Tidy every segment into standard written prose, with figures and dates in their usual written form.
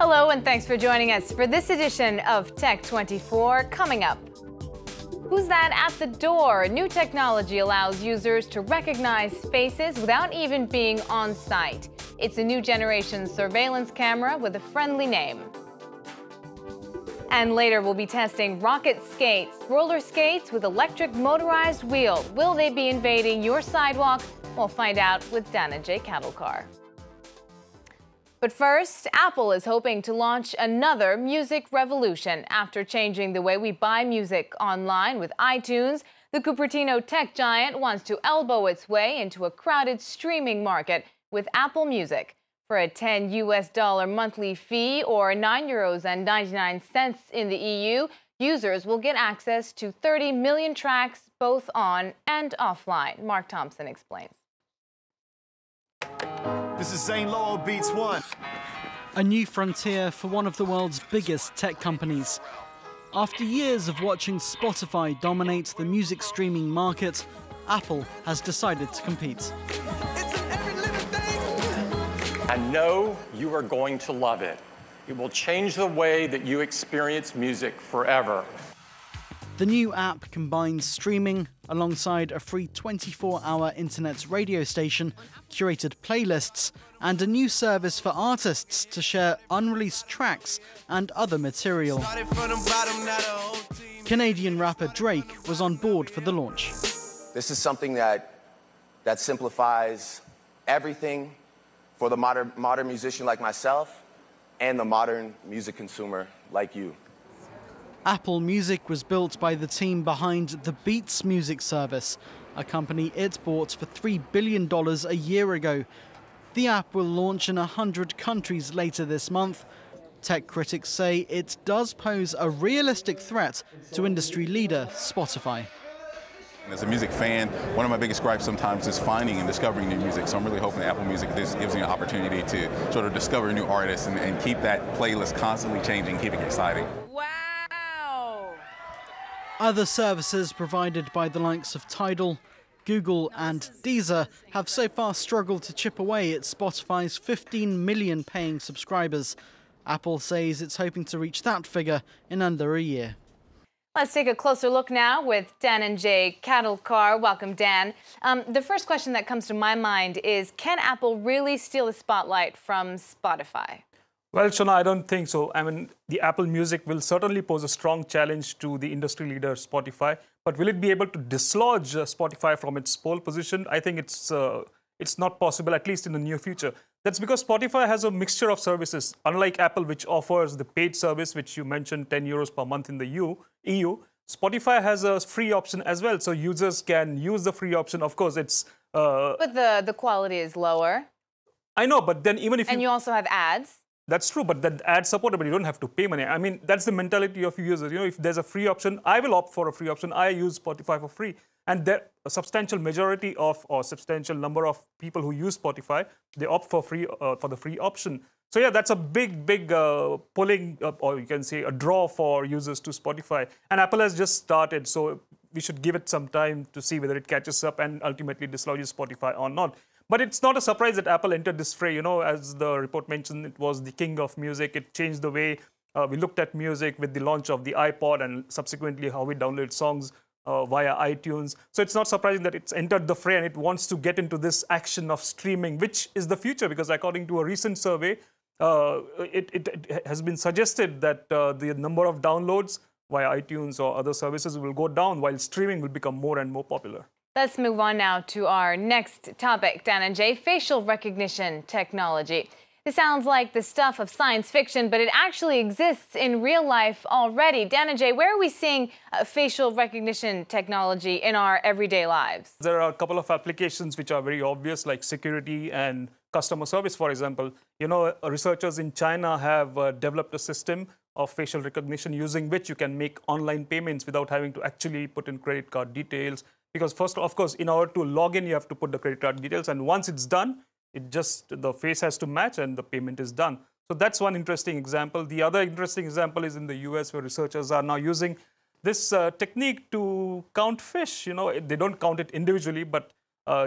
Hello, and thanks for joining us for this edition of Tech 24. Coming up, who's that at the door? New technology allows users to recognize faces without even being on site. It's a new generation surveillance camera with a friendly name. And later, we'll be testing RocketSkates, roller skates with electric motorized wheel. Will they be invading your sidewalk? We'll find out with Dan and Jay Cavalcar. But first, Apple is hoping to launch another music revolution. After changing the way we buy music online with iTunes, the Cupertino tech giant wants to elbow its way into a crowded streaming market with Apple Music. For a $10 monthly fee or €9.99 in the EU, users will get access to 30 million tracks both on and offline. Mark Thompson explains. This is Zane Lowell, Beats One. A new frontier for one of the world's biggest tech companies. After years of watching Spotify dominate the music streaming market, Apple has decided to compete. It's every living thing. I know you are going to love it. It will change the way that you experience music forever. The new app combines streaming alongside a free 24-hour internet radio station, curated playlists, and a new service for artists to share unreleased tracks and other material. Canadian rapper Drake was on board for the launch. This is something that simplifies everything for the modern musician like myself and the modern music consumer like you. Apple Music was built by the team behind the Beats music service, a company it bought for $3 billion a year ago. The app will launch in 100 countries later this month. Tech critics say it does pose a realistic threat to industry leader Spotify. As a music fan, one of my biggest gripes sometimes is finding and discovering new music. So I'm really hoping that Apple Music gives me an opportunity to sort of discover new artists and keep that playlist constantly changing, keeping it exciting. Wow. Other services provided by the likes of Tidal, Google and Deezer have so far struggled to chip away at Spotify's 15 million paying subscribers. Apple says it's hoping to reach that figure in under a year. Let's take a closer look now with Dan and Jay Cavalcar. Welcome, Dan. The first question that comes to my mind is, can Apple really steal the spotlight from Spotify? Well, Shona, I don't think so. I mean, the Apple Music will certainly pose a strong challenge to the industry leader, Spotify. But will it be able to dislodge Spotify from its pole position? I think it's not possible, at least in the near future. That's because Spotify has a mixture of services. Unlike Apple, which offers the paid service, which you mentioned, €10 per month in the EU, Spotify has a free option as well. So users can use the free option. Of course, it's... But the quality is lower. I know, but then even if you... And you also have ads. That's true, but that ad supported, but you don't have to pay money. I mean, that's the mentality of users. You know, if there's a free option, I will opt for a free option. I use Spotify for free. And there, a substantial majority of, or substantial number of people who use Spotify, they opt for free for the free option. So yeah, that's a big pulling, or you can say a draw for users to Spotify. And Apple has just started, so we should give it some time to see whether it catches up and ultimately dislodges Spotify or not. But it's not a surprise that Apple entered this fray. You know, as the report mentioned, it was the king of music. It changed the way we looked at music with the launch of the iPod and subsequently how we download songs via iTunes. So it's not surprising that it's entered the fray and it wants to get into this action of streaming, which is the future, because according to a recent survey, it has been suggested that the number of downloads via iTunes or other services will go down while streaming will become more and more popular. Let's move on now to our next topic, Dan and Jay, facial recognition technology. This sounds like the stuff of science fiction, but it actually exists in real life already. Dan and Jay, where are we seeing facial recognition technology in our everyday lives? There are a couple of applications which are very obvious, like security and customer service, for example. You know, researchers in China have developed a system of facial recognition using which you can make online payments without having to actually put in credit card details. Because first, of course, in order to log in, you have to put the credit card details. And once it's done, It just, the face has to match and the payment is done. So that's one interesting example. The other interesting example is in the US, where researchers are now using this technique to count fish. You know, they don't count it individually, but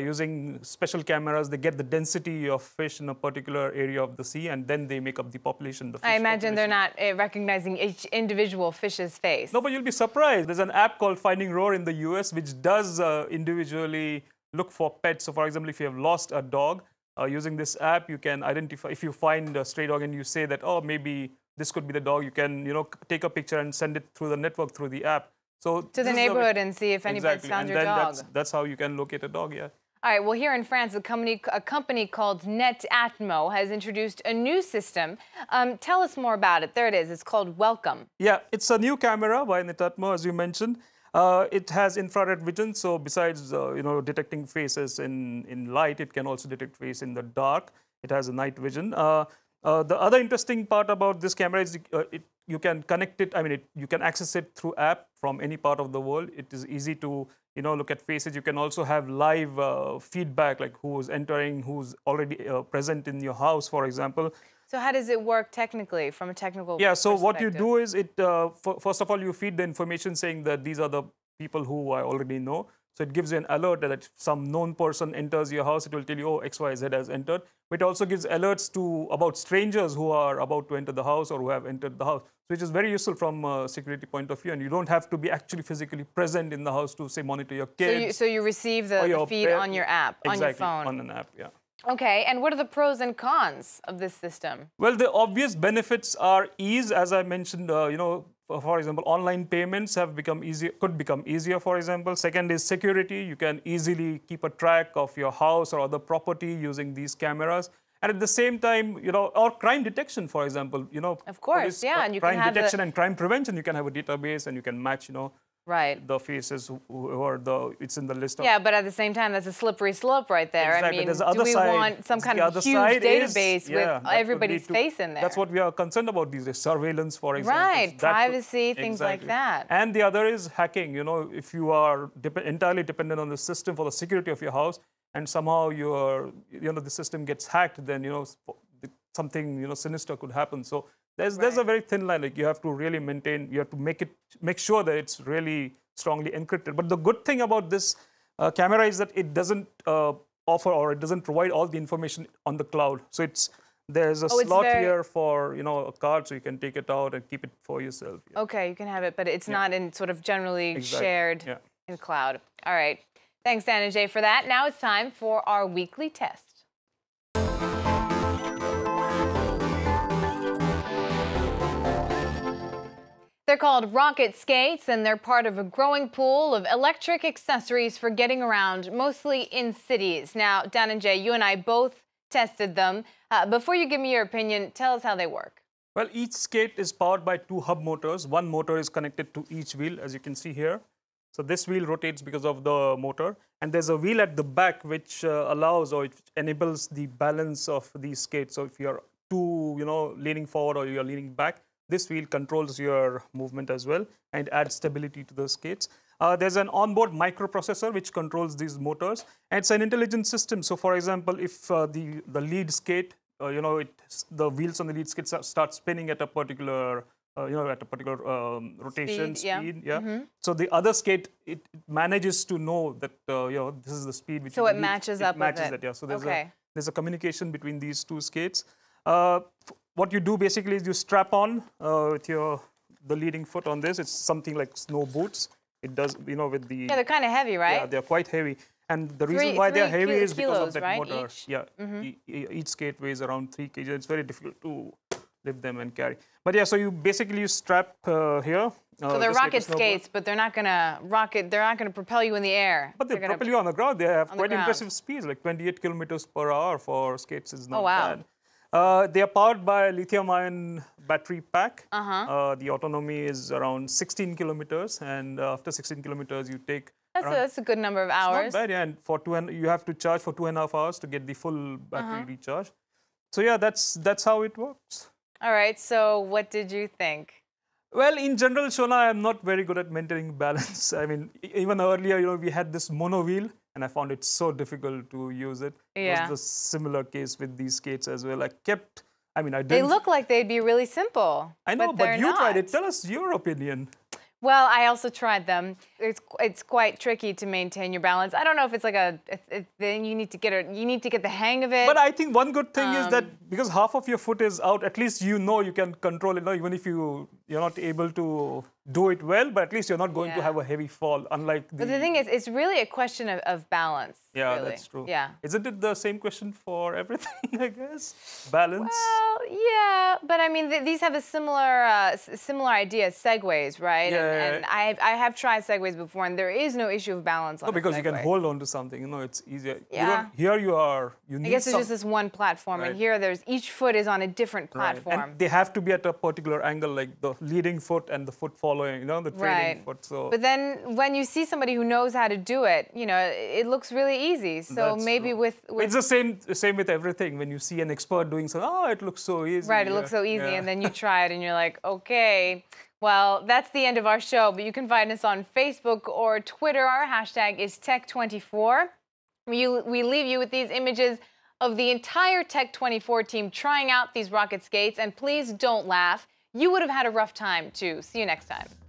using special cameras, they get the density of fish in a particular area of the sea, and then they make up the population. The fish I imagine population. They're not recognizing each individual fish's face. No, but you'll be surprised. There's an app called Finding Roar in the US, which does individually look for pets. So, for example, if you have lost a dog, using this app, you can identify, if you find a stray dog and you say that, oh, maybe this could be the dog, you can, you know, take a picture and send it through the network, through the app. So to the neighborhood and see if anybody's found your dog. That's how you can locate a dog, yeah. All right, well, here in France, a company called Netatmo has introduced a new system. Tell us more about it. There it is. It's called Welcome. Yeah, it's a new camera by Netatmo, as you mentioned. It has infrared vision, so besides detecting faces in light, it can also detect face in the dark. It has a night vision. The other interesting part about this camera is you can connect it. I mean, you can access it through app from any part of the world. It is easy to look at faces. You can also have live feedback, like who's entering, who's already present in your house, for example. So how does it work technically, from a technical perspective? Yeah, so what you do is, first of all, you feed the information saying that these are the people who I already know. So it gives you an alert that if some known person enters your house, it will tell you, oh, XYZ has entered. But it also gives alerts about strangers who are about to enter the house or who have entered the house, which is very useful from a security point of view. And you don't have to be actually physically present in the house to, say, monitor your kids. So you receive the feed on your app, on your phone. On an app, yeah. Okay, and what are the pros and cons of this system? Well, the obvious benefits are ease, as I mentioned. For example, online payments could become easier. For example, second is security. You can easily keep a track of your house or other property using these cameras. And at the same time, or crime detection, for example, of course, police, yeah, and you crime can have detection and crime prevention. You can have a database, and you can match, right, the faces or it's in the list of... Yeah, but at the same time, that's a slippery slope right there. Exactly. I mean, do we want some kind of huge database with everybody's face in there? That's what we are concerned about these days. Surveillance, for example. Right, privacy, things like that. And the other is hacking. If you are entirely dependent on the system for the security of your house, and somehow the system gets hacked, then, something, sinister could happen. So there's a very thin line. Like, you have to really make sure that it's really strongly encrypted. But the good thing about this camera is that it doesn't provide all the information on the cloud. So there's a slot here for, a card, so you can take it out and keep it for yourself. Yeah. Okay, you can have it, but it's not in sort of generally shared in cloud. All right. Thanks, Dhananjay, for that. Now it's time for our weekly test. They're called RocketSkates, and they're part of a growing pool of electric accessories for getting around, mostly in cities. Now, Dhananjay, you and I both tested them. Before you give me your opinion, tell us how they work. Well, each skate is powered by 2 hub motors. One motor is connected to each wheel, as you can see here. So this wheel rotates because of the motor. And there's a wheel at the back which enables the balance of these skates. So if you're too, leaning forward or you're leaning back, this wheel controls your movement as well and adds stability to the skates. There's an onboard microprocessor which controls these motors. And it's an intelligent system. So, for example, if the lead skate, the wheels on the lead skate start spinning at a particular, rotation speed. Yeah. Mm-hmm. So the other skate, it manages to know that this is the speed which. So it matches up. It matches it. Yeah. So there's a communication between these 2 skates. What you do basically is you strap on with the leading foot on this. It's something like snow boots. It does, with the... Yeah, they're kind of heavy, right? Yeah, they're quite heavy. And the reason why they're heavy is because of that motor. Yeah, each skate weighs around 3 kg. It's very difficult to lift them and carry. But yeah, so you basically strap here. So they're rocket skates, but they're not going to rocket. They're not going to propel you in the air. But they propel you on the ground. They have quite impressive speeds, like 28 kilometers per hour for skates is not bad. They are powered by a lithium-ion battery pack. The autonomy is around 16 kilometers, and after 16 kilometers, you take. That's a good number of hours. It's not bad, yeah. And you have to charge for 2.5 hours to get the full battery recharge. So yeah, that's how it works. All right. So what did you think? Well, in general, Shona, I'm not very good at maintaining balance. I mean, even earlier, we had this mono wheel. and I found it so difficult to use it. Yeah. It was the similar case with these skates as well. I kept, I mean, I didn't. They look like they'd be really simple. I know, but you tried it. Tell us your opinion. Well, I also tried them. It's quite tricky to maintain your balance. I don't know if it's like then you need to get the hang of it. But I think one good thing is that because half of your foot is out, at least you know you can control it now, even if you're not able to do it well, but at least you're not going to have a heavy fall, unlike the... But the thing is, it's really a question of balance. Yeah, really. That's true. Yeah. Isn't it the same question for everything, I guess? Balance? Well, yeah, but I mean, these have a similar idea, segways, right? Yeah. And I have tried segways before, and there is no issue of balance on a segway. No, because you can hold on to something, you know, it's easier. Yeah. Here you are, you need I guess it's just this one platform, right. And here there's each foot is on a different platform. Right. And they have to be at a particular angle, like the leading foot and the foot falling. You know, the trading foot, so. But then when you see somebody who knows how to do it, you know, it looks really easy. So that's maybe with it's the same with everything. When you see an expert doing something, oh, it looks so easy. Right, it looks so easy, and then you try it and you're like, okay. Well, that's the end of our show, but you can find us on Facebook or Twitter. Our hashtag is Tech24. We leave you with these images of the entire Tech 24 team trying out these rocket skates, and please don't laugh. You would have had a rough time, too. See you next time.